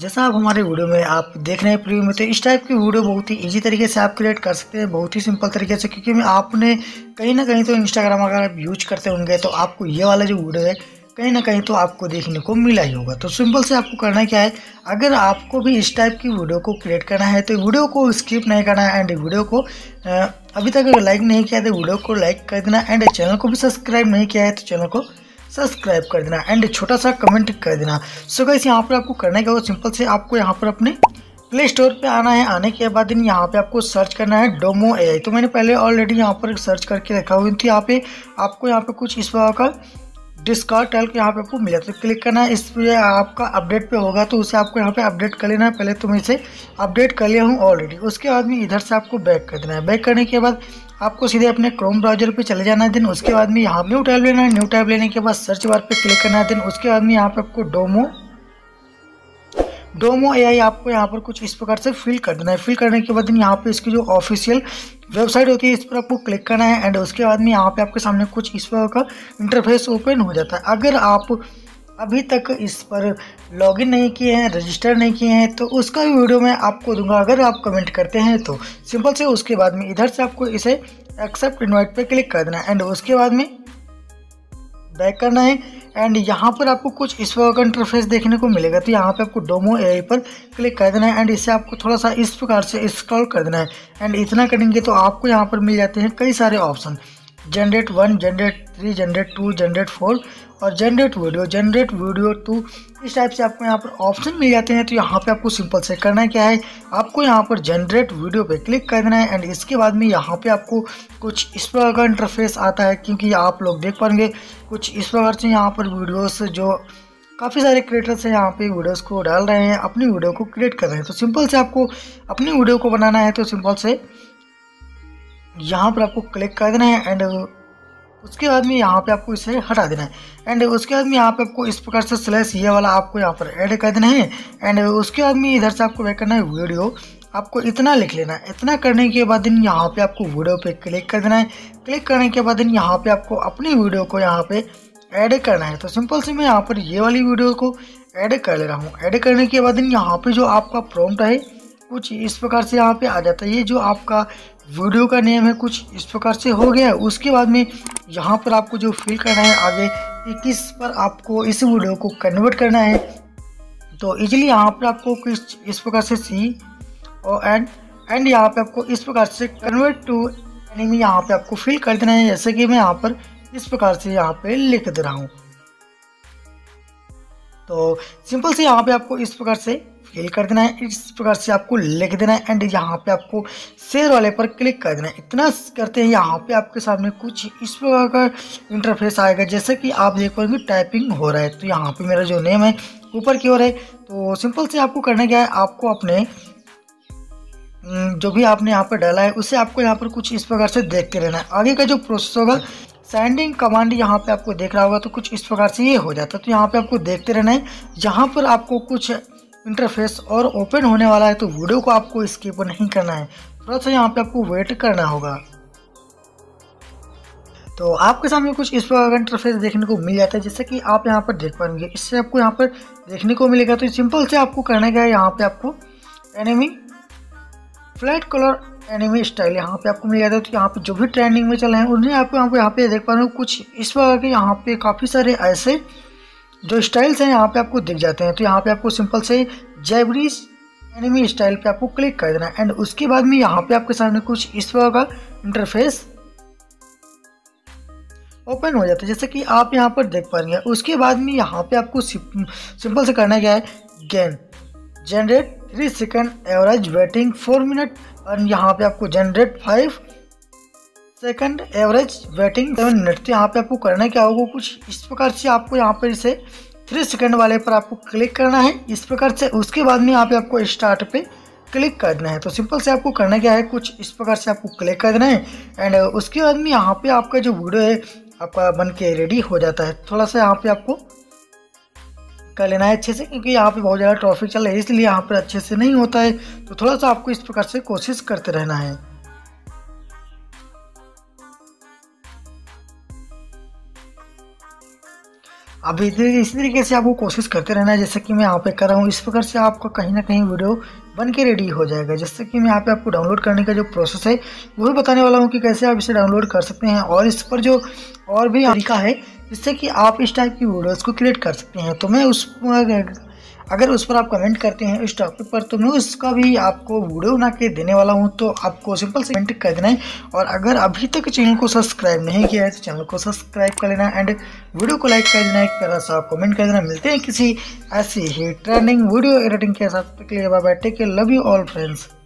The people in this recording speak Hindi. जैसा आप हमारे वीडियो में आप देख रहे हैं प्रीव्यू में, तो इस टाइप की वीडियो बहुत ही इजी तरीके से आप क्रिएट कर सकते हैं, बहुत ही सिंपल तरीके से, क्योंकि आपने कहीं ना कहीं तो इंस्टाग्राम अगर आप यूज करते होंगे तो आपको ये वाला जो वीडियो है कहीं ना कहीं तो आपको देखने को मिला ही होगा। तो सिंपल से आपको करना क्या है, अगर आपको भी इस टाइप की वीडियो को क्रिएट करना है तो वीडियो को स्किप नहीं करना है, एंड वीडियो को अभी तक अगर लाइक नहीं किया तो वीडियो को लाइक कर देना, एंड चैनल को भी सब्सक्राइब नहीं किया है तो चैनल को सब्सक्राइब कर देना, एंड छोटा सा कमेंट कर देना। सो गाइस यहाँ पर आपको करना क्या होगा, सिंपल से आपको यहाँ पर अपने प्ले स्टोर पे आना है। आने के बाद यहाँ पे आपको सर्च करना है डोमो AI। तो मैंने पहले ऑलरेडी यहाँ पर सर्च करके रखा हुई थी। यहाँ पे आपको यहाँ पे कुछ इस प्रकार का डिस्काउंट टैग यहाँ पे आपको मिला, तो क्लिक करना है इस पर। आपका अपडेट पे होगा तो उसे आपको यहाँ पे अपडेट कर लेना है। पहले तो मैं इसे अपडेट कर लिया हूँ ऑलरेडी। उसके बाद में इधर से आपको बैक कर देना है। बैक करने के बाद आपको सीधे अपने क्रोम ब्राउजर पे चले जाना है। दिन उसके बाद में यहाँ न्यू टैब लेना है। न्यू टैब लेने के बाद सर्च बार पे क्लिक करना है। दिन उसके बाद में यहाँ पे आपको डोमो AI आपको यहाँ पर कुछ इस प्रकार से फिल कर देना है। फिल करने के बाद यहाँ पे इसकी जो ऑफिशियल वेबसाइट होती है इस पर आपको क्लिक करना है। एंड उसके बाद में यहाँ पे आपके सामने कुछ इस प्रकार का इंटरफेस ओपन हो जाता है। अगर आप अभी तक इस पर लॉगिन नहीं किए हैं, रजिस्टर नहीं किए हैं, तो उसका भी वीडियो मैं आपको दूंगा अगर आप कमेंट करते हैं तो। सिंपल से उसके बाद में इधर से आपको इसे एक्सेप्ट इनवाइट पे क्लिक कर देना है। एंड उसके बाद में बैक करना है। एंड यहाँ पर आपको कुछ इस प्रकार का इंटरफेस देखने को मिलेगा। तो यहाँ पे आपको डोमो AI पर क्लिक कर देना है। एंड इसे आपको थोड़ा सा इस प्रकार से स्क्रॉल कर देना है। एंड इतना करेंगे तो आपको यहाँ पर मिल जाते हैं कई सारे option, generate 1, generate 3, generate 2, generate 4 और जनरेट वीडियो 2। इस टाइप से आपको यहाँ पर ऑप्शन मिल जाते हैं। तो यहाँ पे आपको सिंपल से करना क्या है, आपको यहाँ पर जनरेट वीडियो पे क्लिक कर देना है। एंड इसके बाद में यहाँ पे आपको कुछ इस प्रकार का इंटरफेस आता है, क्योंकि आप लोग देख पाएंगे कुछ इस प्रकार से यहाँ पर वीडियोस जो काफ़ी सारे क्रिएटर्स हैं यहाँ पे वीडियोस को डाल रहे हैं, अपनी वीडियो को क्रिएट कर रहे हैं। तो सिंपल से आपको अपनी वीडियो को बनाना है तो सिंपल से यहाँ पर आपको क्लिक कर देना है। एंड उसके बाद में यहाँ पे आपको इसे हटा देना है। एंड उसके बाद में यहाँ पे आपको इस प्रकार से स्लैश ये वाला आपको यहाँ पर ऐड कर देना है। एंड उसके बाद में इधर से आपको बैक करना है वीडियो, आपको इतना लिख लेना है। इतना करने के बाद यहाँ पे आपको वीडियो पे क्लिक कर देना है। क्लिक करने के बाद यहाँ पे आपको अपनी वीडियो को यहाँ पे ऐड करना है। तो सिंपल से मैं यहाँ पर ये वाली वीडियो को ऐड कर ले रहा हूँ। ऐड करने के बाद यहाँ पर जो आपका प्रॉम्प्ट है कुछ इस प्रकार से यहाँ पे आ जाता है। ये जो आपका वीडियो का नेम है कुछ इस प्रकार से हो गया है। उसके बाद में यहाँ पर आपको जो फिल करना है आगे कि किस पर आपको इस वीडियो को कन्वर्ट करना है, तो इजीली यहाँ पर आपको किस इस प्रकार से C और N यहाँ पे आपको इस प्रकार से कन्वर्ट टू एनिमी यहाँ पे आपको फिल कर देना है। जैसे कि मैं यहाँ पर इस प्रकार से यहाँ पे लिख दे रहा हूँ। तो सिंपल से यहाँ पे आपको इस प्रकार से फिल कर देना है, इस प्रकार से आपको लिख देना है। एंड यहाँ पे आपको शेयर वाले पर क्लिक कर देना है। इतना करते हैं यहाँ पे आपके सामने कुछ इस प्रकार का इंटरफेस आएगा। जैसे कि आप देख पाएंगे टाइपिंग हो रहा है। तो यहाँ पे मेरा जो नेम है ऊपर की ओर है। तो सिंपल से आपको करना क्या है, आपको अपने जो भी आपने यहाँ पर डाला है उसे आपको यहाँ पर कुछ इस प्रकार से देखते रहना है। आगे का जो प्रोसेस होगा सेंडिंग कमांड यहाँ पे आपको देख रहा होगा। तो कुछ इस प्रकार से ये हो जाता है। तो यहाँ पे आपको देखते रहना है। यहाँ पर आपको कुछ इंटरफेस और ओपन होने वाला है, तो वीडियो को आपको स्किप नहीं करना है, थोड़ा सा यहाँ पे आपको वेट करना होगा। तो आपके सामने कुछ इस प्रकार का इंटरफेस देखने को मिल जाता है, जैसे कि आप यहाँ पर देख पाएंगे। इससे आपको यहाँ पर देखने को मिलेगा। तो सिंपल से आपको करना क्या है, यहाँ पे आपको anime flat colour anime style यहाँ पे आपको मिल जाता है। तो यहाँ पे जो भी ट्रेंडिंग में चल रहे हैं उन्हें आपको यहाँ पे देख पा रहे हो। कुछ इस प्रकार के यहाँ पे काफ़ी सारे ऐसे जो स्टाइल्स हैं यहाँ पे आपको दिख जाते हैं। तो यहाँ पे आपको सिंपल से जैपनीज एनिमी स्टाइल पे आपको क्लिक कर देना है। एंड उसके बाद में यहाँ पे आपके सामने कुछ इस प्रकार का इंटरफेस ओपन हो जाता है, जैसे कि आप यहाँ पर देख पाएंगे। उसके बाद में यहाँ पे आपको सिंपल से करना क्या है, gain generate 3 second average waiting 4 minute और यहाँ पे आपको generate 5 second average waiting 7 minute. तो यहाँ पे आपको करना क्या होगा, कुछ इस प्रकार से आपको यहाँ पर इसे 3 सेकेंड वाले पर आपको क्लिक करना है इस प्रकार से। उसके बाद में यहाँ पे आपको स्टार्ट पे क्लिक कर देना है। तो सिंपल से आपको करना क्या है, कुछ इस प्रकार से आपको क्लिक कर देना है। एंड उसके बाद में यहाँ पे आपका जो वीडियो है आपका बन के रेडी हो जाता है। थोड़ा सा यहाँ पे आपको कर लेना है अच्छे से, क्योंकि यहाँ पे बहुत ज़्यादा ट्रैफिक चल रहा है इसलिए यहाँ पर अच्छे से नहीं होता है। तो थोड़ा सा आपको इस प्रकार से कोशिश करते रहना है। अब इसी तरीके से आपको कोशिश करते रहना है जैसे कि मैं यहाँ पे कर रहा हूँ। इस प्रकार से आपका कहीं ना कहीं वीडियो बन के रेडी हो जाएगा। जैसे कि मैं यहाँ पे आपको डाउनलोड करने का जो प्रोसेस है वो भी बताने वाला हूँ कि कैसे आप इसे डाउनलोड कर सकते हैं और इस पर जो और भी तरीका है जिससे कि आप इस टाइप की वीडियोज़ को क्रिएट कर सकते हैं। तो मैं अगर उस पर आप कमेंट करते हैं इस टॉपिक पर तो मैं उसका भी आपको वीडियो बना के देने वाला हूं। तो आपको सिंपल से कमेंट कर देना है और अगर अभी तक चैनल को सब्सक्राइब नहीं किया है तो चैनल को सब्सक्राइब कर लेना एंड वीडियो को लाइक कर देना। एक तरह से आप कमेंट कर देना। मिलते हैं किसी ऐसी ही ट्रेंडिंग वीडियो एडिटिंग के साथ। Bye bye, take care, love you all friends.